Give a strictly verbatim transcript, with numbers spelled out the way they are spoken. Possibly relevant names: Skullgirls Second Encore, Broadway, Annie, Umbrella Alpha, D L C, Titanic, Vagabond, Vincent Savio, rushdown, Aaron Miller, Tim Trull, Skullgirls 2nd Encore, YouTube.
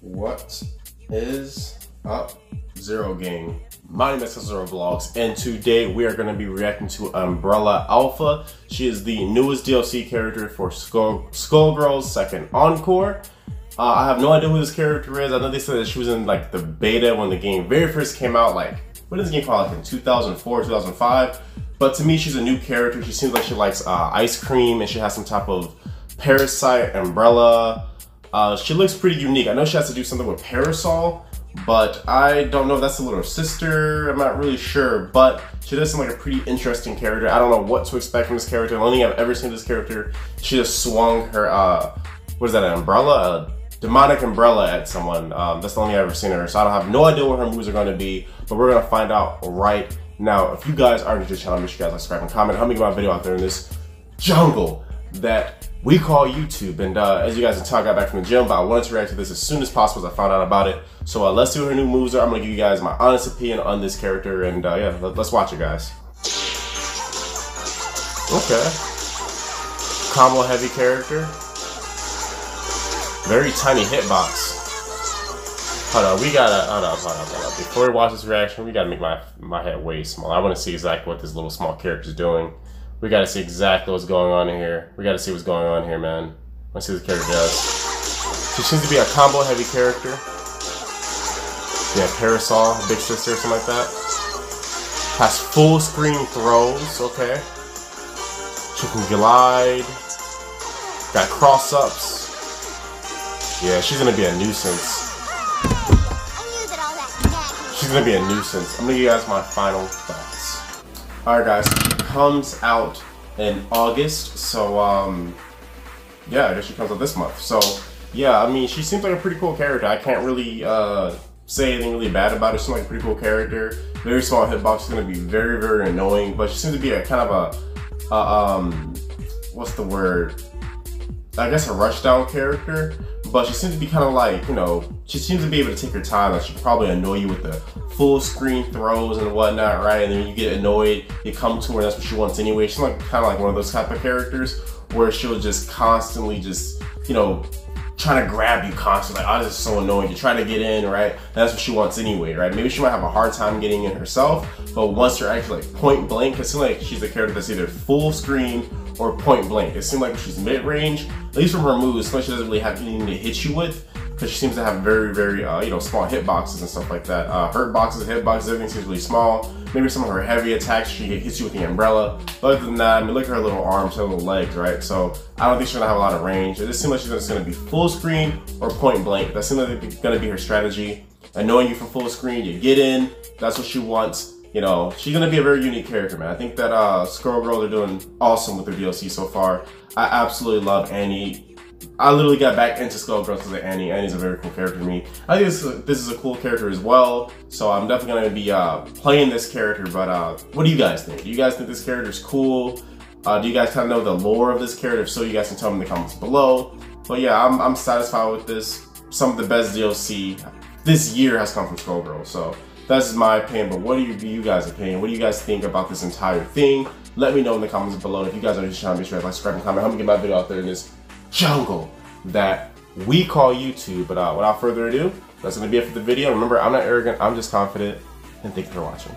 What is up, Zero Gang? My name is Zero Vlogs, and today we are going to be reacting to Umbrella Alpha. She is the newest D L C character for Skull Skullgirls Second Encore. Uh, I have no idea who this character is. I know they said that she was in like the beta when the game very first came out. Like, what is the game called? Like in two thousand four, two thousand five. But to me, she's a new character. She seems like she likes uh, ice cream, and she has some type of parasite umbrella. Uh, she looks pretty unique. I know she has to do something with parasol, but I don't know if that's a little sister. I'm not really sure, but she does seem like a pretty interesting character. I don't know what to expect from this character. The only thing I've ever seen this character, she just swung her, uh, what is that, an umbrella? A demonic umbrella at someone. Um, that's the only thing I've ever seen her, so I don't have no idea what her moves are going to be, but we're going to find out right now. If you guys are new to the channel, make sure you guys like, subscribe, and comment. Help me get my video out there in this jungle that we call YouTube. And uh, as you guys can tell, I got back from the gym, but I wanted to react to this as soon as possible as I found out about it. So uh, let's see what her new moves are. I'm gonna give you guys my honest opinion on this character, and uh, yeah, let's watch it, guys. Okay. Combo heavy character. Very tiny hitbox. Hold on, we gotta, hold up, hold up, hold up. Before we watch this reaction, we gotta make my, my head way smaller. I wanna see exactly what this little small character's doing. We gotta see exactly what's going on in here. We gotta see what's going on here, man. Let's see what the character does. She seems to be a combo heavy character. Yeah, parasol, big sister, or something like that. Has full screen throws, okay. She can glide. Got cross ups. Yeah, she's gonna be a nuisance. She's gonna be a nuisance. I'm gonna give you guys my final thoughts. Alright guys, she comes out in August, so um, yeah, I guess she comes out this month. So yeah, I mean, she seems like a pretty cool character. I can't really uh, say anything really bad about her. She's like a pretty cool character. Very small hitbox, she's gonna be very, very annoying, but she seems to be a kind of a, uh, um, what's the word? I guess a rushdown character, but she seems to be kind of like, you know, she seems to be able to take her time. Like, she can probably annoy you with the full screen throws and whatnot, right? And then you get annoyed, you come to her, and that's what she wants anyway. She's like kind of like one of those type of characters where she'll just constantly just, you know, trying to grab you constantly. Like, oh, this is so annoying. You're trying to get in, right? And that's what she wants anyway, right? Maybe she might have a hard time getting in herself, but once you're actually like point blank, it seems like she's a character that's either full screen or point blank. It seems like she's mid-range, at least from her moves. She doesn't really have anything to hit you with, because she seems to have very, very, uh, you know, small hit boxes and stuff like that. Uh, hurt boxes, hit boxes, everything seems really small. Maybe some of her heavy attacks, she hits you with the umbrella. But other than that, I mean, look at her little arms, her little legs, right? So I don't think she's gonna have a lot of range. It just seems like she's just gonna be full screen or point blank. That seems like it's gonna be her strategy. Annoying you from full screen, you get in, that's what she wants. You know, she's gonna be a very unique character, man. I think that uh, Skullgirls are doing awesome with their D L C so far. I absolutely love Annie. I literally got back into Skullgirls because of Annie. Annie's a very cool character to me. I think this is a, this is a cool character as well, so I'm definitely gonna be uh, playing this character. But uh, what do you guys think? Do you guys think this character's cool? Uh, do you guys kind of know the lore of this character? If so, you guys can tell me in the comments below. But yeah, I'm, I'm satisfied with this. Some of the best D L C this year has come from Skullgirls, so that's my opinion. But what do you, you guys' opinion? What do you guys think about this entire thing? Let me know in the comments below. If you guys are just trying to be sure to like, subscribe, and comment. Help me get my video out there in this jungle that we call YouTube. But uh, without further ado, that's going to be it for the video. Remember, I'm not arrogant. I'm just confident. And thank you for watching.